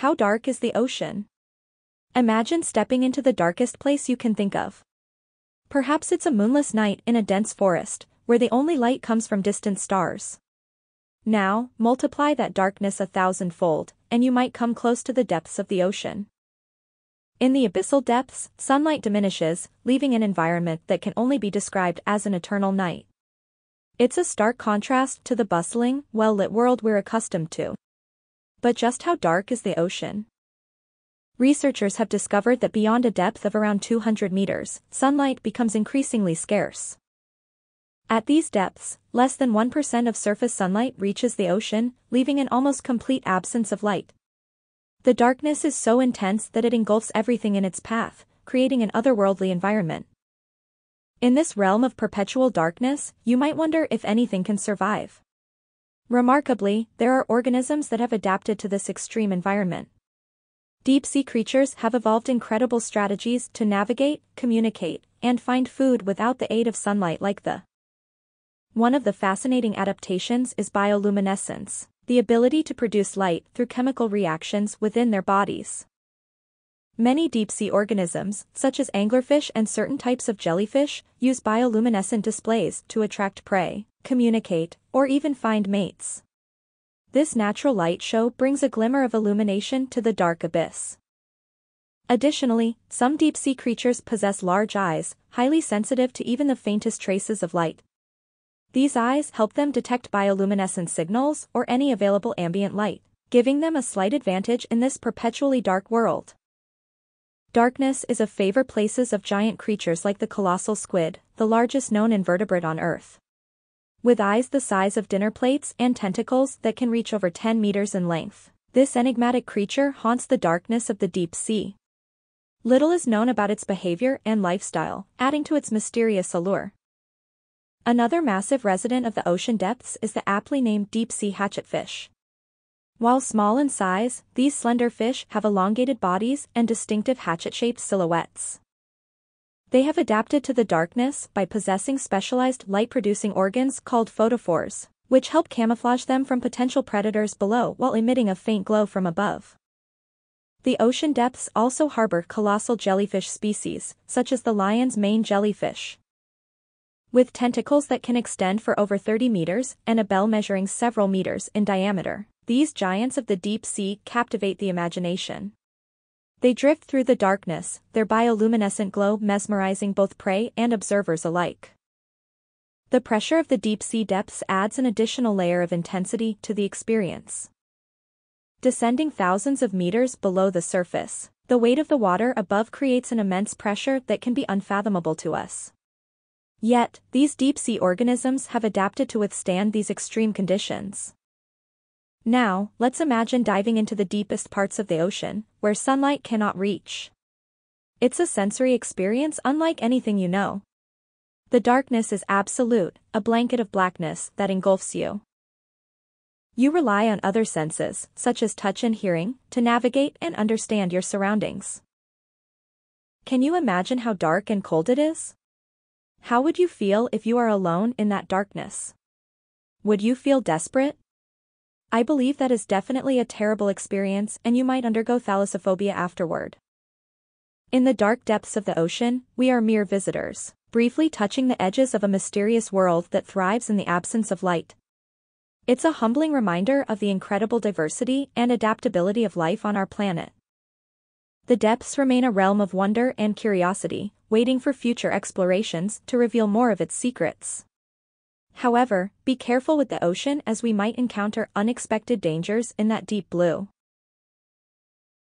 How dark is the ocean? Imagine stepping into the darkest place you can think of. Perhaps it's a moonless night in a dense forest, where the only light comes from distant stars. Now, multiply that darkness 1,000-fold, and you might come close to the depths of the ocean. In the abyssal depths, sunlight diminishes, leaving an environment that can only be described as an eternal night. It's a stark contrast to the bustling, well-lit world we're accustomed to. But just how dark is the ocean? Researchers have discovered that beyond a depth of around 200 meters, sunlight becomes increasingly scarce. At these depths, less than 1% of surface sunlight reaches the ocean, leaving an almost complete absence of light. The darkness is so intense that it engulfs everything in its path, creating an otherworldly environment. In this realm of perpetual darkness, you might wonder if anything can survive. Remarkably, there are organisms that have adapted to this extreme environment. Deep-sea creatures have evolved incredible strategies to navigate, communicate, and find food without the aid of sunlight like the. One of the fascinating adaptations is bioluminescence, the ability to produce light through chemical reactions within their bodies. Many deep-sea organisms, such as anglerfish and certain types of jellyfish, use bioluminescent displays to attract prey, communicate, or even find mates. This natural light show brings a glimmer of illumination to the dark abyss. Additionally, some deep-sea creatures possess large eyes, highly sensitive to even the faintest traces of light. These eyes help them detect bioluminescent signals or any available ambient light, giving them a slight advantage in this perpetually dark world. Darkness is a favorite place of giant creatures like the colossal squid, the largest known invertebrate on Earth. With eyes the size of dinner plates and tentacles that can reach over 10 meters in length, this enigmatic creature haunts the darkness of the deep sea. Little is known about its behavior and lifestyle, adding to its mysterious allure. Another massive resident of the ocean depths is the aptly named deep-sea hatchetfish. While small in size, these slender fish have elongated bodies and distinctive hatchet-shaped silhouettes. They have adapted to the darkness by possessing specialized light-producing organs called photophores, which help camouflage them from potential predators below while emitting a faint glow from above. The ocean depths also harbor colossal jellyfish species, such as the lion's mane jellyfish. With tentacles that can extend for over 30 meters and a bell measuring several meters in diameter, these giants of the deep sea captivate the imagination. They drift through the darkness, their bioluminescent glow mesmerizing both prey and observers alike. The pressure of the deep sea depths adds an additional layer of intensity to the experience. Descending thousands of meters below the surface, the weight of the water above creates an immense pressure that can be unfathomable to us. Yet, these deep-sea organisms have adapted to withstand these extreme conditions. Now, let's imagine diving into the deepest parts of the ocean, where sunlight cannot reach. It's a sensory experience unlike anything you know. The darkness is absolute, a blanket of blackness that engulfs you. You rely on other senses, such as touch and hearing, to navigate and understand your surroundings. Can you imagine how dark and cold it is? How would you feel if you are alone in that darkness? Would you feel desperate? I believe that is definitely a terrible experience, and you might undergo thalassophobia afterward. In the dark depths of the ocean, we are mere visitors, briefly touching the edges of a mysterious world that thrives in the absence of light. It's a humbling reminder of the incredible diversity and adaptability of life on our planet. The depths remain a realm of wonder and curiosity, waiting for future explorations to reveal more of its secrets. However, be careful with the ocean, as we might encounter unexpected dangers in that deep blue.